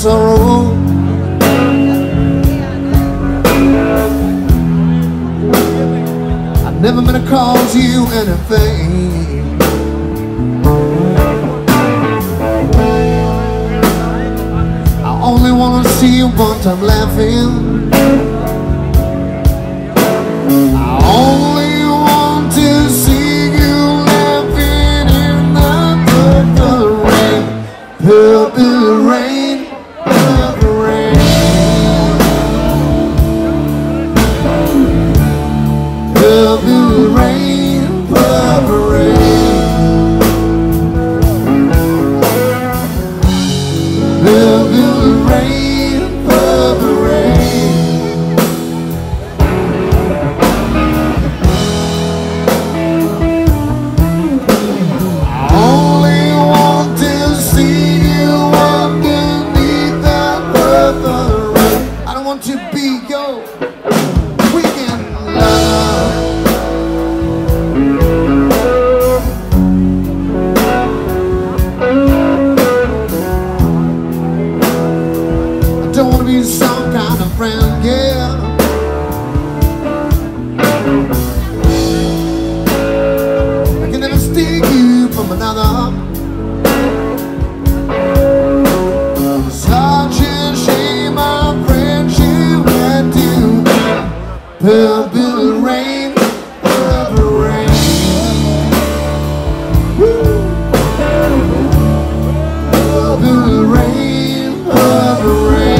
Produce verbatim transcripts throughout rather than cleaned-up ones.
Sorrow, I'm never gonna cause you anything. I only wanna see you one time laughing. I only want to see you laughing in the purple rain, purple rain. Purple rain, purple rain, purple rain, purple rain. I only want to see you underneath the purple rain. I don't want to be your weekend lover. Some kind of friend, yeah. I can never steal you from another. Such a shame, my friend, you had to. Purple rain, purple rain. Purple rain, purple rain.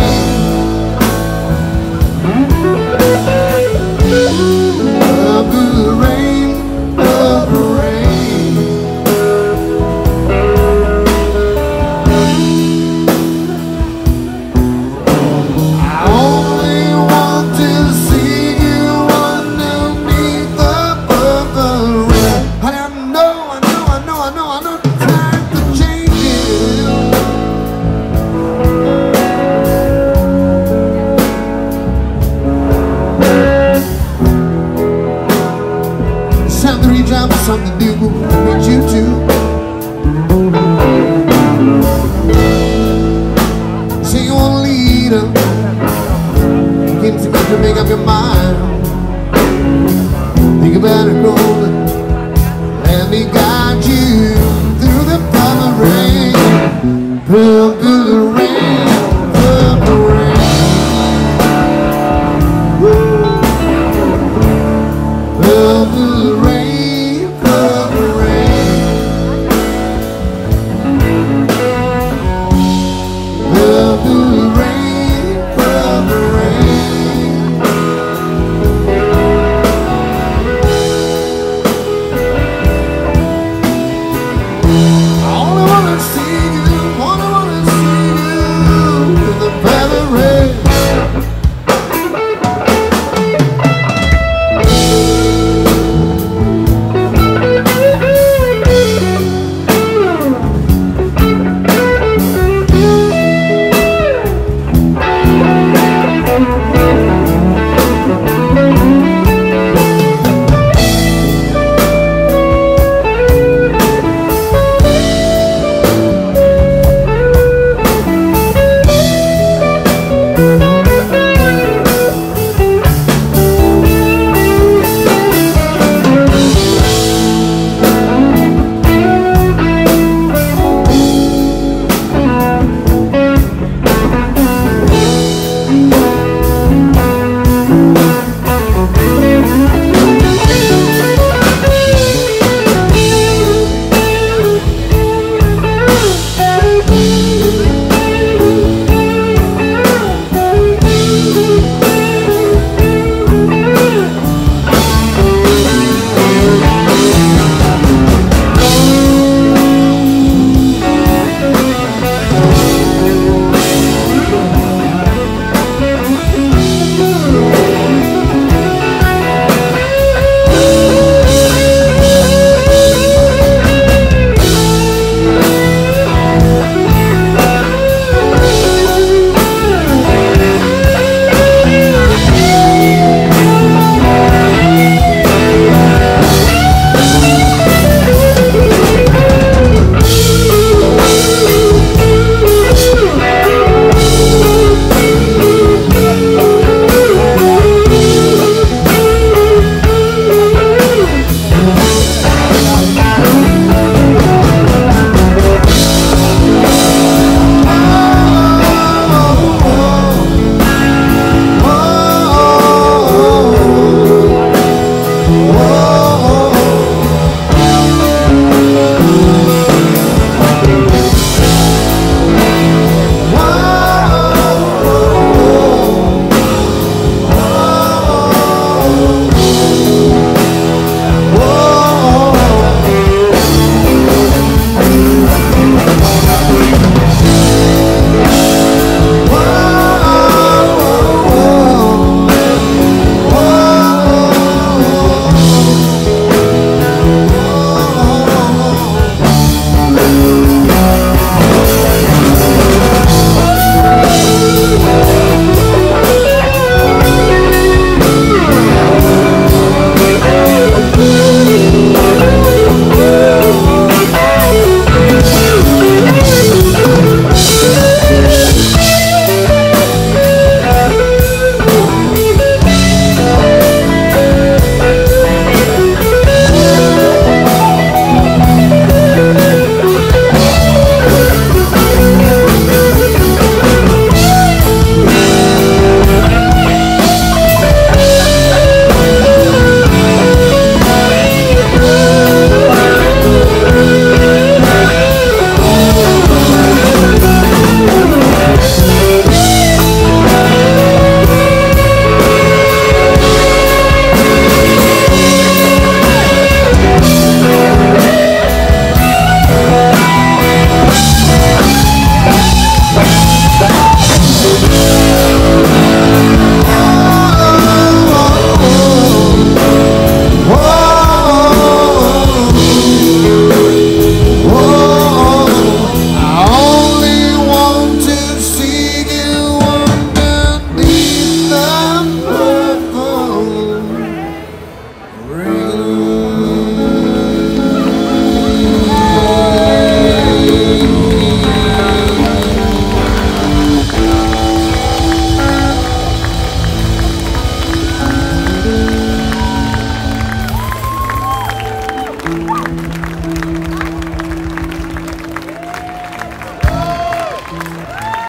Something new that you do. Say you want a leader. Get it together, make up your mind. Think about it, Roland. Let me guide you through the purple rain.